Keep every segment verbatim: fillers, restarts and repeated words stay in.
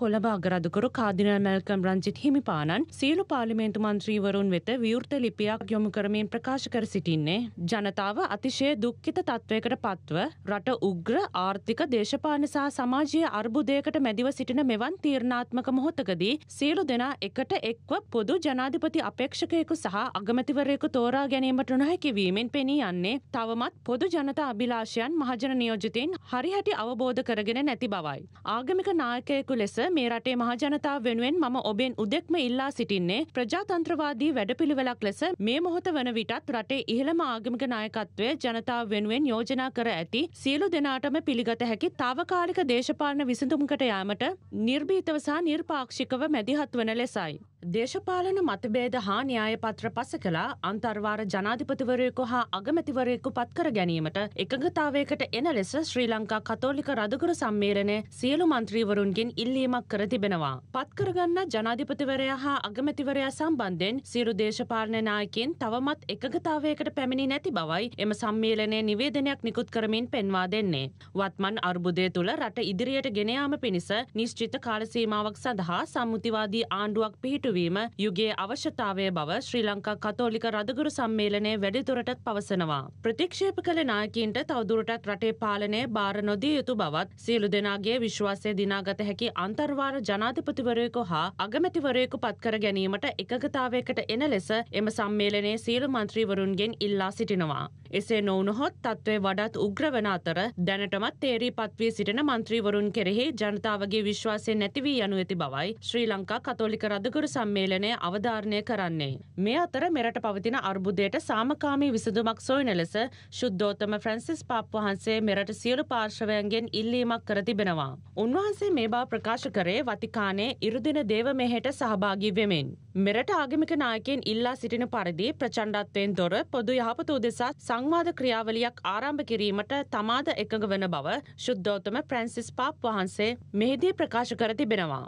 කොළඹ අගරදුකරු කාදිනල් මැල්කම් රංජිත් හිමිපාණන් සියලු පාර්ලිමේන්තු මන්ත්‍රීවරුන් වෙත විවෘත ලිපියක් යොමු කරමින් ප්‍රකාශ කර සිටින්නේ ජනතාව අතිශය දුක්ඛිත තත්වයකට පත්ව රට උග්‍ර ආර්ථික දේශපාලන සහ සමාජීය අර්බුදයකට මැදිව සිටින මෙවන් තීරණාත්මක මොහොතකදී සියලු දෙනා එකට එක්ව පොදු ජනාධිපති අපේක්ෂකයෙකු සහ අගමැතිවරයෙකු තෝරා ගැනීමට නොහැකි වීමෙන් පෙනී යන්නේ තවමත් පොදු ජනතා අභිලාෂයන් මහජන නියෝජිතින් හරිහැටි අවබෝධ කරගෙන නැති බවයි. ආගමික නායකයෙකු ලෙස මේ රටේ මහජනතාව වෙනුවෙන් මම ඔබෙන් උදෙක්ම ඉල්ලා සිටින්නේ ප්‍රජාතන්ත්‍රවාදී වැඩපිළිවෙලක් ලෙස මේ මොහොත වන විටත් රටේ ඉහළම ආගමික නායකත්වය ජනතාව වෙනුවෙන් යෝජනා කර ඇති සියලු දෙනාටම පිළිගත හැකි తాවකාලික දේශපාලන විසඳුමකට යාමට නිර්භීතව සහ නිර්පාක්ෂිකව මැදිහත් වන ලෙසයි. දේශපාලන මතභේද හා න්‍යායපත්‍ර පස කළා අන්තර්වාර ජනාධිපතිවරයෙකු හා අගමැතිවරයෙකු පත්කර ගැනීමට එකඟතාවයකට එන ලෙස ශ්‍රී ලංකා කතෝලික රදගුරු සම්මේලනය සියලු මන්ත්‍රීවරුන්ගෙන් ඉල්ලීමක් කර තිබෙනවා. පත්කරගන්න ජනාධිපතිවරයා හා අගමැතිවරයා සම්බන්ධයෙන් සියලු දේශපාලන නායකයන් තවමත් එකඟතාවයකට පැමිණි නැති බවයි එම සම්මේලනයේ නිවේදනයක් නිකුත් කරමින් පෙන්වා දෙන්නේ. වත්මන් අර්බුදය තුළ රට ඉදිරියට ගෙන යාම පිණිස නිශ්චිත කාල සීමාවක් සඳහා සම්මුතිවාදී ආණ්ඩුවක් පිහිටුවීම යුගයේ අවශ්‍යතාවය බව ශ්‍රී ලංකා කතෝලික රදගුරු සම්මේලනයේ වැඩිදුරටත් පවසනවා. ප්‍රතික්ෂේප කළ නායකයින්ට තවදුරටත් රටේ පාලනය බාර නොදී යුතු බවත් සියලු දෙනාගේ විශ්වාසය දිනාගත හැකි අන්තර්වාර ජනාධිපතිවරයෙකු හා අගමැතිවරයෙකු පත්කර ගැනීමට එකඟතාවයකට එන ලෙස එම සම්මේලනයේ සියලු මන්ත්‍රීවරුන්ගෙන් ඉල්ලා සිටිනවා. එසේ නොවුනහොත් තත්ත්වය වඩාත් උග්‍ර වන අතර දැනටමත් තේරී පත්වී සිටින මන්ත්‍රීවරුන් කෙරෙහි ජනතාවගේ විශ්වාසය නැති වී යනු ඇති බවයි ශ්‍රී ලංකා කතෝලික රදගුරු සම්මේලනය අවධාරණය කරන්නේ. මේ අතර මෙරට පවතින අර්බුදයට සාමකාමී විසඳුමක් සොයන ලෙස ශුද්ධෝත්තම ෆ්‍රැන්සිස් පාප් වහන්සේ මෙරට සියලු පාර්ශවයන්ගෙන් ඉල්ලීමක් කර තිබෙනවා. උන්වහන්සේ මේ බව ප්‍රකාශ කරේ වතිකානයේ ඉරුදින දේව මෙහෙට සහභාගී වෙමින්. මෙරට ආගමික නායකයන් ඉල්ලා සිටින පරිදි ප්‍රචණ්ඩත්වයෙන් දොර පොදු යහපත උදෙසා සංවාද ක්‍රියාවලියක් ආරම්භ කිරීමට තමාද එකඟ වන බව ශුද්ධෝත්තම ෆ්‍රැන්සිස් පාප් වහන්සේ මෙහිදී ප්‍රකාශ කර තිබෙනවා.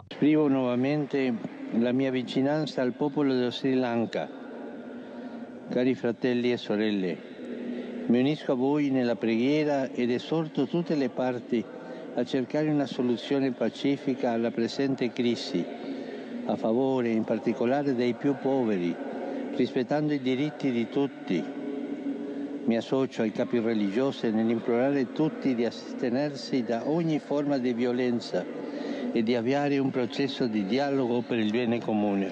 La mia vicinanza al popolo dello Sri Lanka. Cari fratelli e sorelle, mi unisco a voi nella preghiera ed esorto tutte le parti a cercare una soluzione pacifica alla presente crisi, a favore in particolare dei più poveri, rispettando i diritti di tutti. Mi associo ai capi religiosi nell'implorare tutti di astenersi da ogni forma di violenza e di avviare un processo di dialogo per il bene comune.